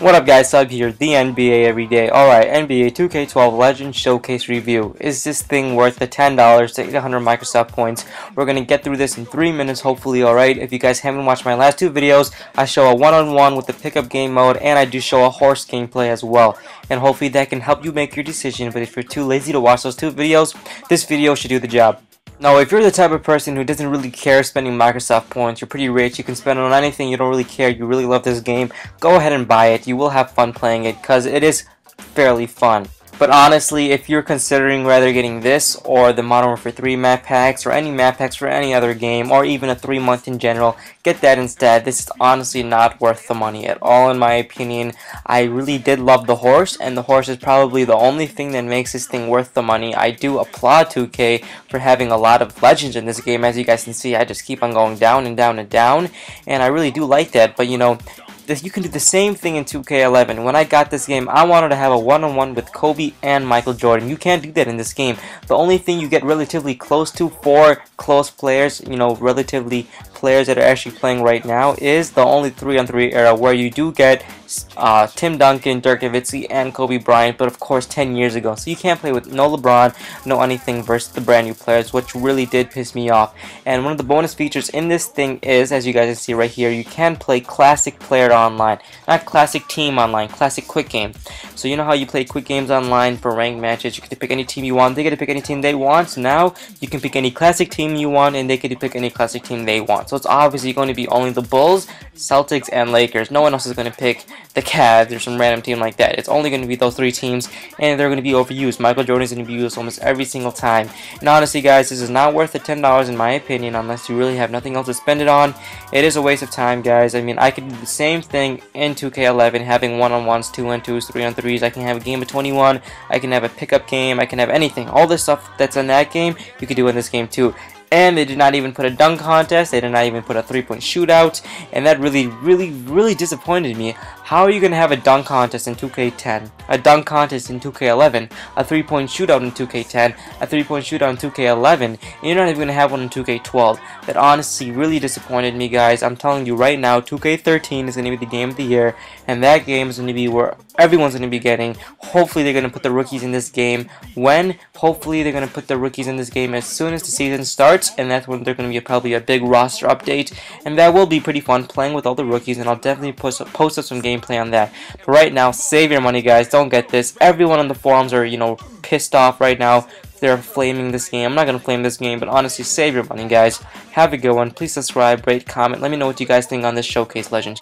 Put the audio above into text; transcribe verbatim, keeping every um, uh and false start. What up guys, Sub here, the N B A Everyday. Alright, N B A two K twelve Legend Showcase Review. Is this thing worth the ten dollars to eight hundred Microsoft points? We're gonna get through this in three minutes, hopefully, alright? If you guys haven't watched my last two videos, I show a one-on-one with the pickup game mode, and I do show a horse gameplay as well. And hopefully that can help you make your decision, but if you're too lazy to watch those two videos, this video should do the job. Now, if you're the type of person who doesn't really care spending Microsoft points, you're pretty rich, you can spend it on anything, you don't really care, you really love this game, go ahead and buy it. You will have fun playing it because it is fairly fun. But honestly, if you're considering rather getting this or the Modern Warfare three map packs or any map packs for any other game or even a three month in general, get that instead. This is honestly not worth the money at all in my opinion. I really did love the horse, and the horse is probably the only thing that makes this thing worth the money. I do applaud two K for having a lot of legends in this game. As you guys can see, I just keep on going down and down and down, and I really do like that. But you know, you can do the same thing in two K eleven. When I got this game, I wanted to have a one-on-one with Kobe and Michael Jordan. You can't do that in this game. The only thing you get relatively close to for close players, you know, relatively players that are actually playing right now, is the only three on three era where you do get uh, Tim Duncan, Dirk Nowitzki, and Kobe Bryant, but of course ten years ago. So you can't play with no LeBron, no anything versus the brand new players, which really did piss me off. And one of the bonus features in this thing is, as you guys can see right here, you can play classic player online, not classic team online, classic quick game. So you know how you play quick games online for ranked matches, you get to pick any team you want, they get to pick any team they want. So now you can pick any classic team you want and they get to pick any classic team they want. So it's obviously going to be only the Bulls, Celtics, and Lakers. No one else is going to pick the Cavs or some random team like that. It's only going to be those three teams, and they're going to be overused. Michael Jordan is going to be used almost every single time. And honestly guys, this is not worth the ten dollars in my opinion unless you really have nothing else to spend it on. It is a waste of time guys. I mean, I could do the same thing in two K eleven, having one-on-ones, two-on-twos, three-on-threes. I can have a game of twenty-one. I can have a pickup game. I can have anything. All this stuff that's in that game, you could do in this game too. And they did not even put a dunk contest, they did not even put a three-point shootout, and that really, really, really disappointed me. How are you going to have a dunk contest in two K ten, a dunk contest in two K eleven, a three-point shootout in two K ten, a three-point shootout in two K eleven, and you're not even going to have one in two K twelve? That honestly really disappointed me, guys. I'm telling you right now, two K thirteen is going to be the game of the year, and that game is going to be where everyone's going to be getting. Hopefully they're going to put the rookies in this game. When? Hopefully they're going to put the rookies in this game as soon as the season starts. And that's when they're going to be a, probably a big roster update, and that will be pretty fun playing with all the rookies, and I'll definitely post, post up some gameplay on that. But right now, save your money guys, don't get this. Everyone on the forums are, you know, pissed off right now. They're flaming this game. I'm not going to flame this game, but honestly, save your money guys. Have a good one. Please subscribe, rate, comment. Let me know what you guys think on this Showcase Legend.